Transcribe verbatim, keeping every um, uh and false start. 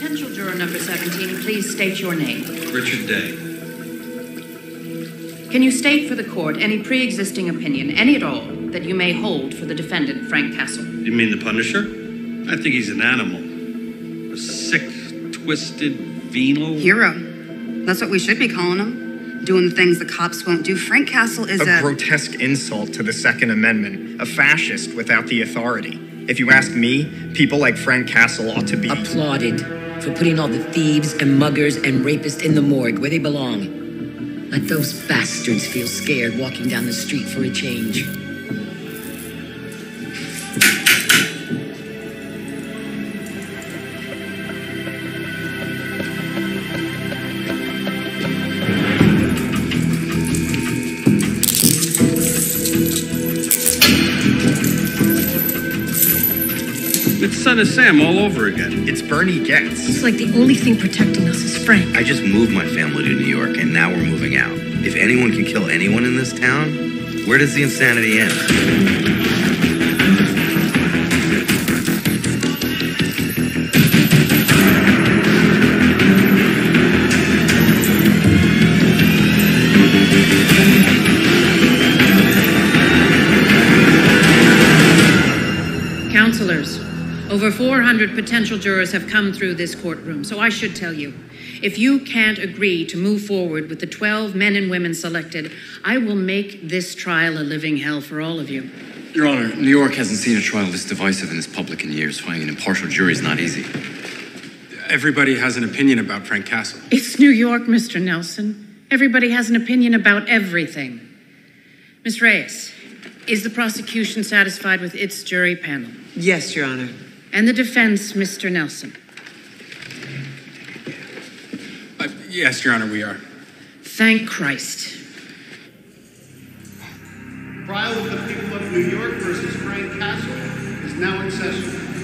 Potential juror number seventeen, please state your name. Richard Day. Can you state for the court any pre-existing opinion, any at all, that you may hold for the defendant, Frank Castle? You mean the Punisher? I think he's an animal. A sick, twisted, venal... hero. That's what we should be calling him. Doing the things the cops won't do. Frank Castle is a... A grotesque insult to the Second Amendment. A fascist without the authority. If you ask me, people like Frank Castle ought to be... applauded for putting all the thieves and muggers and rapists in the morgue where they belong. Let those bastards feel scared walking down the street for a change. It's Son of Sam all over again. It's Bernie Getz. It's like the only thing protecting us is Frank. I just moved my family to New York, and now we're moving out. If anyone can kill anyone in this town, where does the insanity end? Counselors, over four hundred potential jurors have come through this courtroom, so I should tell you, if you can't agree to move forward with the twelve men and women selected, I will make this trial a living hell for all of you. Your Honor, New York hasn't seen a trial this divisive and this public in years. Finding an impartial jury is not easy. Everybody has an opinion about Frank Castle. It's New York, Mister Nelson. Everybody has an opinion about everything. Miz Reyes, is the prosecution satisfied with its jury panel? Yes, Your Honor. And the defense, Mister Nelson? Uh, yes, Your Honor, we are. Thank Christ. Trial of the people of New York versus Frank Castle is now in session.